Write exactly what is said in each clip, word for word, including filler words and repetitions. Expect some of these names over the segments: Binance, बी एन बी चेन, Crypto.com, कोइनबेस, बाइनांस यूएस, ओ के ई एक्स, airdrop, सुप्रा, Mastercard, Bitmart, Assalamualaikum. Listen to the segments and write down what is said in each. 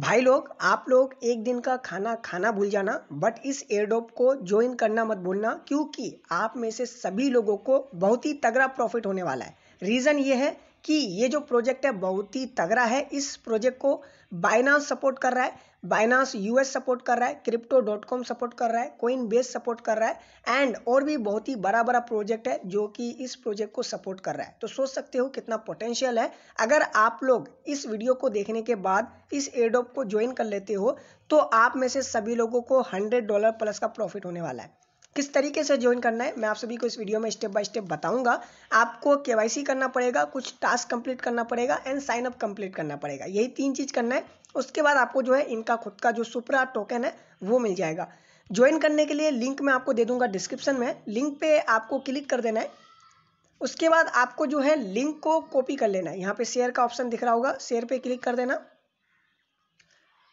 भाई लोग, आप लोग एक दिन का खाना खाना भूल जाना, बट इस एयरड्रॉप को ज्वाइन करना मत भूलना, क्योंकि आप में से सभी लोगों को बहुत ही तगड़ा प्रॉफिट होने वाला है। रीज़न ये है कि ये जो प्रोजेक्ट है बहुत ही तगड़ा है। इस प्रोजेक्ट को बाइनांस सपोर्ट कर रहा है, बाइनांस यूएस सपोर्ट कर रहा है, क्रिप्टो डॉट कॉम सपोर्ट कर रहा है, कोइनबेस सपोर्ट कर रहा है एंड और भी बहुत ही बड़ा बड़ा प्रोजेक्ट है जो कि इस प्रोजेक्ट को सपोर्ट कर रहा है। तो सोच सकते हो कितना पोटेंशियल है। अगर आप लोग इस वीडियो को देखने के बाद इस एयरड्रॉप को ज्वाइन कर लेते हो तो आप में से सभी लोगों को हंड्रेड डॉलर प्लस का प्रॉफिट होने वाला है। किस तरीके से ज्वाइन करना है मैं आप सभी को इस वीडियो में स्टेप बाय स्टेप बताऊंगा। आपको केवाईसी करना पड़ेगा, कुछ टास्क कंप्लीट करना पड़ेगा एंड साइन अप कंप्लीट करना पड़ेगा। यही तीन चीज़ करना है। उसके बाद आपको जो है इनका खुद का जो सुप्रा टोकन है वो मिल जाएगा। ज्वाइन करने के लिए लिंक मैं आपको दे दूंगा डिस्क्रिप्शन में। लिंक पर आपको क्लिक कर देना है। उसके बाद आपको जो है लिंक को कॉपी कर लेना है। यहाँ पर शेयर का ऑप्शन दिख रहा होगा, शेयर पर क्लिक कर देना।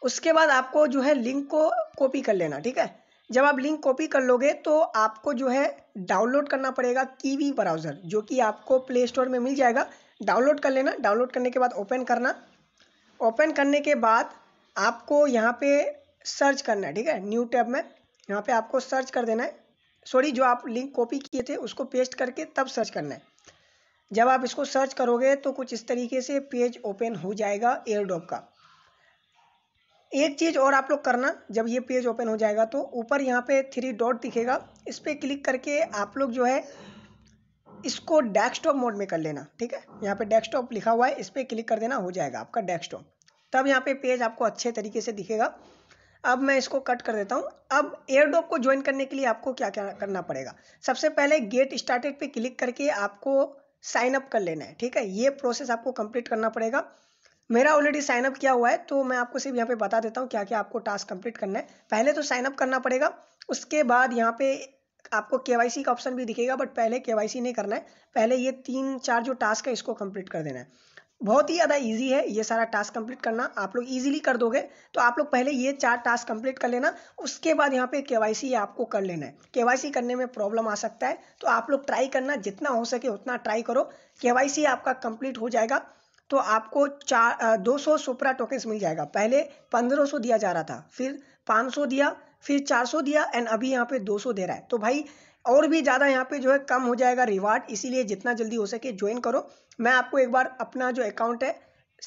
उसके बाद आपको जो है लिंक को कॉपी कर लेना, ठीक है। जब आप लिंक कॉपी कर लोगे तो आपको जो है डाउनलोड करना पड़ेगा कीवी ब्राउज़र, जो कि आपको प्ले स्टोर में मिल जाएगा। डाउनलोड कर लेना। डाउनलोड करने के बाद ओपन करना। ओपन करने के बाद आपको यहाँ पे सर्च करना है, ठीक है। न्यू टैब में यहाँ पे आपको सर्च कर देना है। सॉरी, जो आप लिंक कॉपी किए थे उसको पेस्ट करके तब सर्च करना है। जब आप इसको सर्च करोगे तो कुछ इस तरीके से पेज ओपन हो जाएगा एयरड्रॉप का। एक चीज़ और आप लोग करना, जब ये पेज ओपन हो जाएगा तो ऊपर यहाँ पे थ्री डॉट दिखेगा, इस पर क्लिक करके आप लोग जो है इसको डेस्कटॉप मोड में कर लेना, ठीक है। यहाँ पे डेस्कटॉप लिखा हुआ है, इस पर क्लिक कर देना, हो जाएगा आपका डेस्कटॉप। तब यहाँ पे पेज आपको अच्छे तरीके से दिखेगा। अब मैं इसको कट कर देता हूँ। अब एयरड्रॉप को ज्वाइन करने के लिए आपको क्या क्या करना पड़ेगा। सबसे पहले गेट स्टार्टेड पर क्लिक करके आपको साइनअप कर लेना है, ठीक है। ये प्रोसेस आपको कंप्लीट करना पड़ेगा। मेरा ऑलरेडी साइनअप किया हुआ है तो मैं आपको सिर्फ यहाँ पे बता देता हूँ क्या क्या आपको टास्क कंप्लीट करना है। पहले तो साइनअप करना पड़ेगा। उसके बाद यहाँ पे आपको केवाईसी का ऑप्शन भी दिखेगा, बट पहले केवाईसी नहीं करना है। पहले ये तीन चार जो टास्क है इसको कंप्लीट कर देना है। बहुत ही ज़्यादा ईजी है ये सारा टास्क कंप्लीट करना। आप लोग ईजिली कर दोगे। तो आप लोग पहले ये चार टास्क कंप्लीट कर लेना। उसके बाद यहाँ पे केवाईसी आपको कर लेना है। केवाईसी करने में प्रॉब्लम आ सकता है तो आप लोग ट्राई करना, जितना हो सके उतना ट्राई करो। केवाईसी आपका कंप्लीट हो जाएगा तो आपको चार दो सौ सुप्रा टोकन्स मिल जाएगा। पहले पंद्रह सौ दिया जा रहा था, फिर पाँच सौ दिया, फिर चार सौ दिया एंड अभी यहाँ पे दो सौ दे रहा है। तो भाई और भी ज़्यादा यहाँ पे जो है कम हो जाएगा रिवार्ड। इसीलिए जितना जल्दी हो सके ज्वाइन करो। मैं आपको एक बार अपना जो अकाउंट है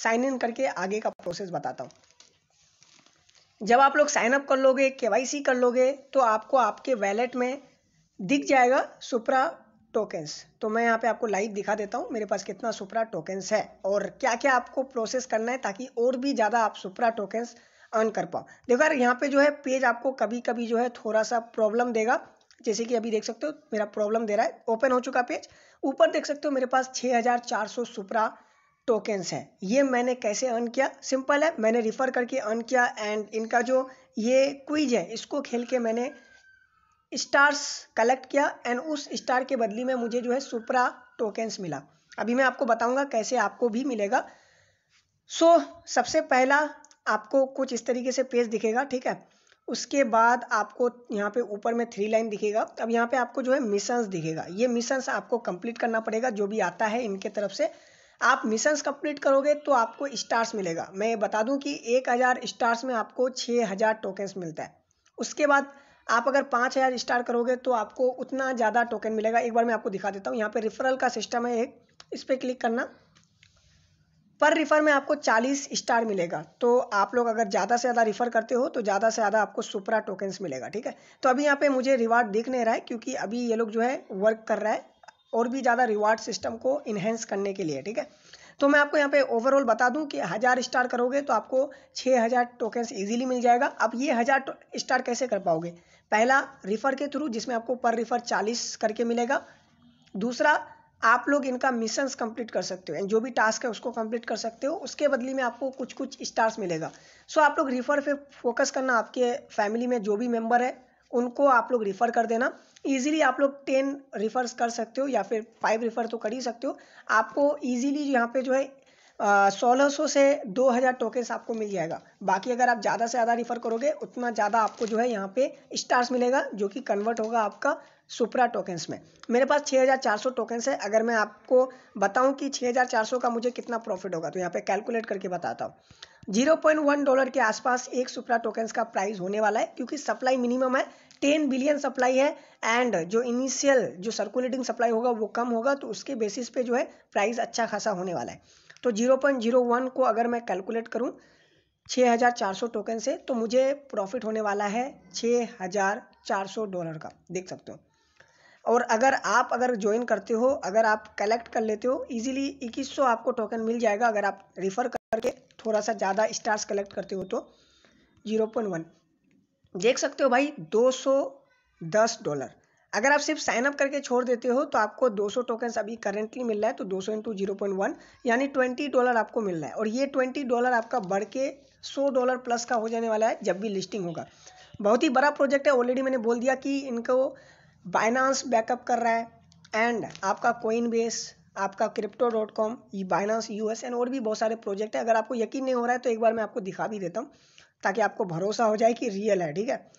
साइन इन करके आगे का प्रोसेस बताता हूँ। जब आप लोग साइनअप कर लोगे, केवाईसी कर लोगे तो आपको आपके वैलेट में दिख जाएगा सुप्रा टोकन्स। तो मैं यहाँ पे आपको लाइव दिखा देता हूँ मेरे पास कितना सुप्रा टोकन्स है और क्या क्या आपको प्रोसेस करना है ताकि और भी ज़्यादा आप सुप्रा टोकन्स अर्न कर पाओ। देखो यार, यहाँ पे जो है पेज आपको कभी कभी जो है थोड़ा सा प्रॉब्लम देगा। जैसे कि अभी देख सकते हो मेरा प्रॉब्लम दे रहा है। ओपन हो चुका पेज। ऊपर देख सकते हो मेरे पास छः हज़ार चार सौ सुप्रा टोकन्स हैं। ये मैंने कैसे अर्न किया, सिंपल है, मैंने रिफ़र करके अर्न किया एंड इनका जो ये क्विज है इसको खेल के मैंने स्टार्स कलेक्ट किया एंड उस स्टार के बदली में मुझे जो है सुप्रा टोकन्स मिला। अभी मैं आपको बताऊंगा कैसे आपको भी मिलेगा। सो so, सबसे पहला आपको कुछ इस तरीके से पेज दिखेगा, ठीक है। उसके बाद आपको यहाँ पे ऊपर में थ्री लाइन दिखेगा। अब यहाँ पे आपको जो है मिशंस दिखेगा। ये मिशंस आपको कंप्लीट करना पड़ेगा जो भी आता है इनके तरफ से। आप मिशंस कंप्लीट करोगे तो आपको स्टार्स मिलेगा। मैं ये बता दूँ कि एक हज़ार स्टार्स में आपको छः हज़ार टोकन्स मिलता है। उसके बाद आप अगर पाँच हज़ार स्टार करोगे तो आपको उतना ज़्यादा टोकन मिलेगा। एक बार मैं आपको दिखा देता हूँ। यहाँ पे रिफरल का सिस्टम है एक, इस पर क्लिक करना। पर रिफ़र में आपको चालीस स्टार मिलेगा। तो आप लोग अगर ज़्यादा से ज़्यादा रिफ़र करते हो तो ज़्यादा से ज़्यादा आपको सुप्रा टोकन्स मिलेगा, ठीक है। तो अभी यहाँ पे मुझे रिवार्ड दिख नहीं रहा है क्योंकि अभी ये लोग जो है वर्क कर रहा है और भी ज़्यादा रिवार्ड सिस्टम को इन्हेंस करने के लिए, ठीक है। तो मैं आपको यहाँ पे ओवरऑल बता दूं कि हज़ार स्टार करोगे तो आपको छः हज़ार टोकन्स इजीली मिल जाएगा। अब ये हज़ार स्टार कैसे कर पाओगे। पहला रिफ़र के थ्रू, जिसमें आपको पर रिफ़र चालीस करके मिलेगा। दूसरा, आप लोग इनका मिशंस कंप्लीट कर सकते हो, जो भी टास्क है उसको कंप्लीट कर सकते हो। उसके बदले में आपको कुछ कुछ स्टार्स मिलेगा। सो आप लोग रिफ़र पे फोकस करना। आपके फैमिली में जो भी मेम्बर है उनको आप लोग रिफ़र कर देना। ईजिली आप लोग टेन रिफ़र्स कर सकते हो या फिर फाइव रिफ़र तो कर ही सकते हो। आपको ईजिली यहाँ पे जो है सोलह सौ से दो हज़ार टोकन्स आपको मिल जाएगा। बाकी अगर आप ज़्यादा से ज़्यादा रिफ़र करोगे उतना ज़्यादा आपको जो है यहाँ पे स्टार्स मिलेगा जो कि कन्वर्ट होगा आपका सुप्रा टोकन्स में। मेरे पास छः हज़ार चार सौ टोकन्स है। अगर मैं आपको बताऊँ कि छः हज़ार चार सौ का मुझे कितना प्रॉफिट होगा तो यहाँ पर कैलकुलेट करके बताता हूँ। ज़ीरो पॉइंट वन डॉलर के आसपास एक सुप्रा टोकन्स का प्राइस होने वाला है, क्योंकि सप्लाई मिनिमम है, टेन बिलियन सप्लाई है एंड जो इनिशियल जो सर्कुलेटिंग सप्लाई होगा वो कम होगा, तो उसके बेसिस पे जो है प्राइस अच्छा खासा होने वाला है। तो ज़ीरो पॉइंट ज़ीरो वन को अगर मैं कैलकुलेट करूं six thousand four hundred token से, तो मुझे प्रॉफिट होने वाला है six thousand four hundred dollar का, देख सकते हो। और अगर आप अगर ज्वाइन करते हो, अगर आप कलेक्ट कर लेते हो, इजीली इक्कीस सौ आपको टोकन मिल जाएगा अगर आप रिफ़र करके थोड़ा सा ज़्यादा स्टार्स कलेक्ट करते हो तो। ज़ीरो पॉइंट वन देख सकते हो भाई, दो सौ दस डॉलर। अगर आप सिर्फ साइनअप करके छोड़ देते हो तो आपको दो सौ टोकन्स अभी करेंटली मिल रहा है, तो दो सौ इंटू ज़ीरो पॉइंट वन यानी बीस डॉलर आपको मिल रहा है, और ये बीस डॉलर आपका बढ़ के सौ डॉलर प्लस का हो जाने वाला है जब भी लिस्टिंग होगा। बहुत ही बड़ा प्रोजेक्ट है, ऑलरेडी मैंने बोल दिया कि इनको बाइनांस बैकअप कर रहा है एंड आपका कोइनबेस, आपका क्रिप्टो डॉट कॉम, ये बाइनांस यूएस एंड और भी बहुत सारे प्रोजेक्ट है। अगर आपको यकीन नहीं हो रहा है तो एक बार मैं आपको दिखा भी देता हूँ ताकि आपको भरोसा हो जाए कि रियल है, ठीक है।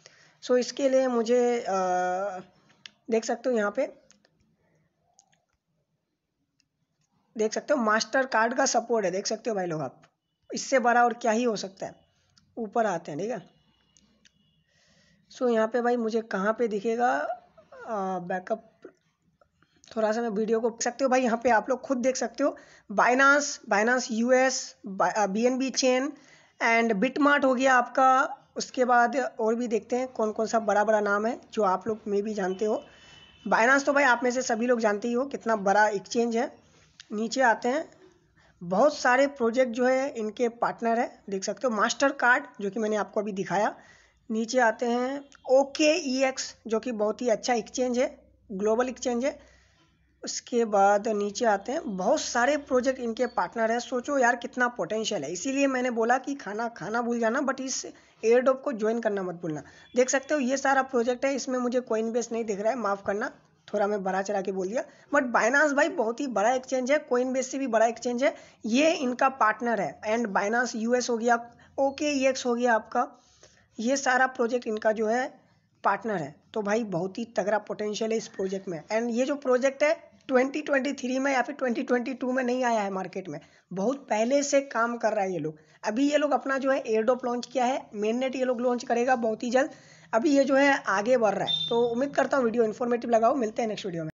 सो so, इसके लिए मुझे आ, देख सकते हो, यहाँ पे देख सकते हो मास्टर कार्ड का सपोर्ट है, देख सकते हो भाई लोग आप, इससे बड़ा और क्या ही हो सकता है। ऊपर आते हैं, ठीक है। सो यहाँ पे भाई मुझे कहाँ पे दिखेगा बैकअप, थोड़ा सा मैं वीडियो को देख सकते हो भाई, यहाँ पे आप लोग खुद देख सकते हो। Binance, बाइनांस यूएस, बी एन बी चेन and BitMart हो गया आपका। उसके बाद और भी देखते हैं कौन कौन सा बड़ा बड़ा नाम है जो आप लोग में भी जानते हो। बाइनांस तो भाई आप में से सभी लोग जानते ही हो कितना बड़ा एक्सचेंज है। नीचे आते हैं, बहुत सारे प्रोजेक्ट जो है इनके पार्टनर है, देख सकते हो। मास्टर कार्ड जो कि मैंने आपको अभी दिखाया। नीचे आते हैं ओ के ई एक्स जो कि बहुत ही अच्छा एक्सचेंज है, ग्लोबल एक्सचेंज है। उसके बाद नीचे आते हैं, बहुत सारे प्रोजेक्ट इनके पार्टनर हैं। सोचो यार कितना पोटेंशियल है, इसीलिए मैंने बोला कि खाना खाना भूल जाना, बट इस एयरड्रॉप को ज्वाइन करना मत भूलना। देख सकते हो ये सारा प्रोजेक्ट है, इसमें मुझे कोइनबेस नहीं दिख रहा है, माफ़ करना, थोड़ा मैं बड़ा चढ़ा के बोल दिया। बट बाइनांस भाई बहुत ही बड़ा एक्सचेंज है, कोइनबेस से भी बड़ा एक्सचेंज है, ये इनका पार्टनर है एंड बाइनांस यूएस हो गया, ओ के ई एक्स हो गया आपका, ये सारा प्रोजेक्ट इनका जो है पार्टनर है। तो भाई बहुत ही तगड़ा पोटेंशियल है इस प्रोजेक्ट में। एंड ये जो प्रोजेक्ट है ट्वेंटी ट्वेंटी थ्री में या फिर ट्वेंटी ट्वेंटी टू में नहीं आया है मार्केट में, बहुत पहले से काम कर रहा है ये लोग। अभी ये लोग अपना जो है एयरड्रॉप लॉन्च किया है, मेननेट ये लोग लॉन्च करेगा बहुत ही जल्द। अभी ये जो है आगे बढ़ रहा है। तो उम्मीद करता हूँ वीडियो इन्फॉर्मेटिव लगा हो। मिलते हैं नेक्स्ट वीडियो में।